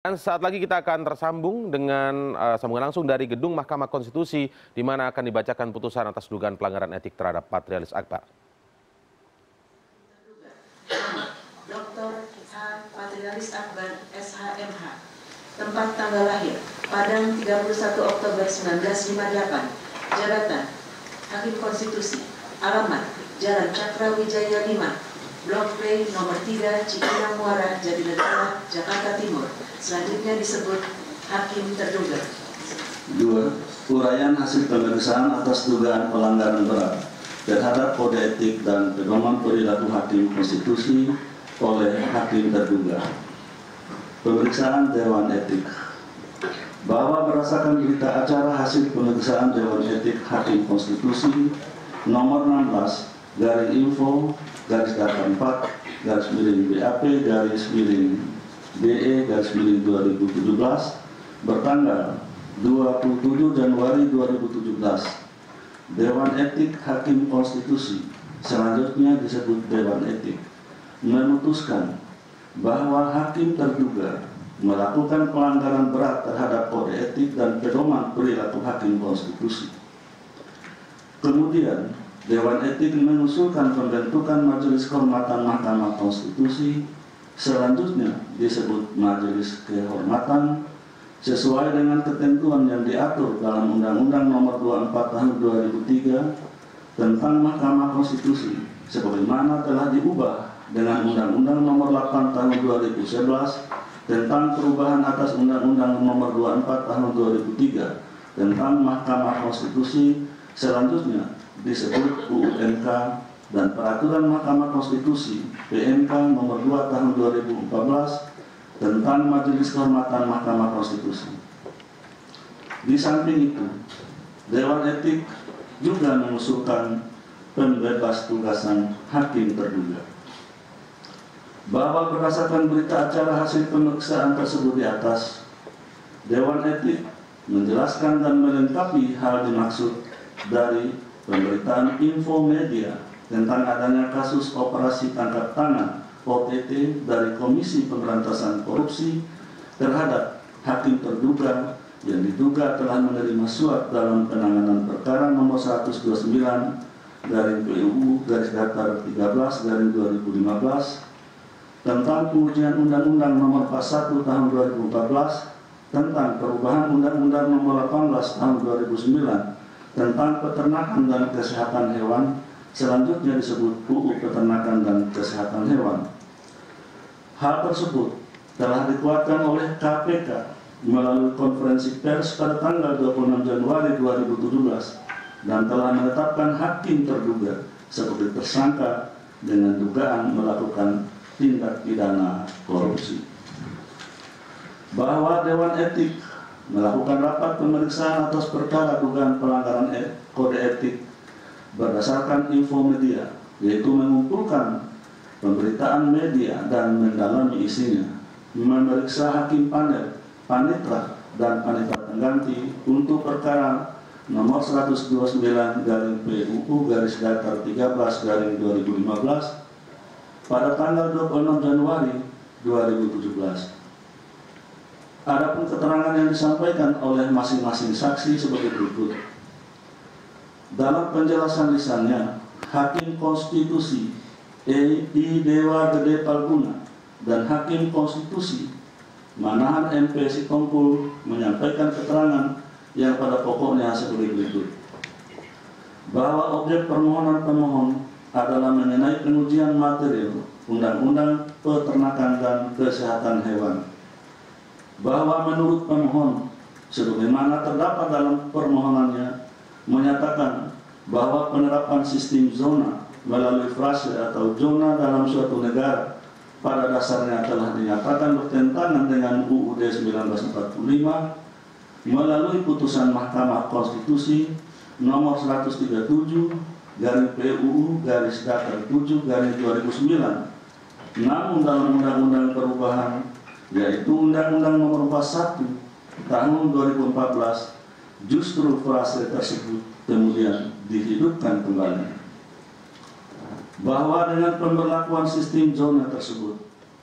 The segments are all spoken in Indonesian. Dan saat lagi kita akan tersambung dengan sambungan langsung dari gedung Mahkamah Konstitusi, di mana akan dibacakan putusan atas dugaan pelanggaran etik terhadap Patrialis Akbar. Dr. H. Patrialis Akbar, SHMH, tempat tanggal lahir, Padang 31 Oktober 1958, jabatan Hakim Konstitusi, alamat Jalan Cakrawijaya 5. Blok B nomor 3 Cikarang Muara, Jatinegara, Jakarta Timur. Selanjutnya disebut Hakim Terduga. 2. Uraian hasil pemeriksaan atas dugaan pelanggaran berat terhadap kode etik dan pedoman perilaku hakim konstitusi oleh hakim terduga. Pemeriksaan Dewan Etik. Bahwa berdasarkan berita acara hasil pemeriksaan Dewan Etik Hakim Konstitusi nomor 16 garis info garis 4 garis miring BAP garis miring DE garis miring 2017 bertanggal 27 Januari 2017 Dewan Etik Hakim Konstitusi, selanjutnya disebut Dewan Etik, memutuskan bahwa hakim terduga melakukan pelanggaran berat terhadap kode etik dan pedoman perilaku hakim konstitusi. Kemudian Dewan Etik mengusulkan pembentukan Majelis Kehormatan Mahkamah Konstitusi, selanjutnya disebut Majelis Kehormatan, sesuai dengan ketentuan yang diatur dalam Undang-Undang Nomor 24 Tahun 2003 tentang Mahkamah Konstitusi, sebagaimana telah diubah dengan Undang-Undang Nomor 8 Tahun 2011 tentang perubahan atas Undang-Undang Nomor 24 Tahun 2003 tentang Mahkamah Konstitusi, selanjutnya disebut UUMK, dan Peraturan Mahkamah Konstitusi PMK Nomor 2 Tahun 2014 tentang Majelis Kehormatan Mahkamah Konstitusi. Di samping itu, Dewan Etik juga mengusulkan pembebas tugasan hakim terduga. Bahwa berdasarkan berita acara hasil pemeriksaan tersebut di atas, Dewan Etik menjelaskan dan melengkapi hal dimaksud dari pemberitaan info media tentang adanya kasus operasi tangkap tangan OTT dari Komisi Pemberantasan Korupsi terhadap hakim terduga yang diduga telah menerima suap dalam penanganan perkara nomor 129 dari PUU garis datar 13 dari 2015 tentang pengujian Undang-Undang Nomor 41 Tahun 2014 tentang perubahan Undang-Undang Nomor 18 Tahun 2009 tentang peternakan dan kesehatan hewan, selanjutnya disebut UU Peternakan dan Kesehatan Hewan. Hal tersebut telah dikuatkan oleh KPK melalui konferensi pers pada tanggal 26 Januari 2017 dan telah menetapkan hakim terduga sebagai tersangka dengan dugaan melakukan tindak pidana korupsi. Bahwa Dewan Etik melakukan rapat pemeriksaan atas perkara dugaan pelanggaran kode etik berdasarkan info media, yaitu mengumpulkan pemberitaan media dan mendalami isinya, memeriksa hakim panel, panitra, dan panitra pengganti untuk perkara nomor 129 garing PUU garis datar 13 garing 2015 pada tanggal 26 Januari 2017. Adapun keterangan yang disampaikan oleh masing-masing saksi sebagai berikut. Dalam penjelasan lisannya, Hakim Konstitusi E.I. Dewa Gede Palguna dan Hakim Konstitusi Manahan M.P.S.I. Kompul menyampaikan keterangan yang pada pokoknya sebagai berikut. Bahwa objek permohonan pemohon adalah mengenai pengujian material Undang-Undang Peternakan dan Kesehatan Hewan. Bahwa menurut pemohon, sebagaimana terdapat dalam permohonannya, menyatakan bahwa penerapan sistem zona melalui frase atau zona dalam suatu negara pada dasarnya telah dinyatakan bertentangan dengan UUD 1945 melalui putusan Mahkamah Konstitusi nomor 137 garis PUU garis datar 7 garis 2009, namun dalam undang-undang perubahan, yaitu Undang-Undang Nomor 41 Tahun 2014, justru frase tersebut kemudian dihidupkan kembali. Bahwa dengan pemberlakuan sistem zona tersebut,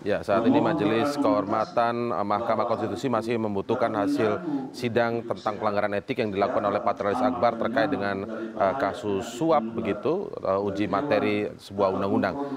Ya, saat ini Majelis Kehormatan Mahkamah Konstitusi masih membutuhkan hasil sidang tentang pelanggaran etik yang dilakukan oleh Patrialis Akbar terkait dengan kasus suap, begitu uji materi sebuah undang-undang.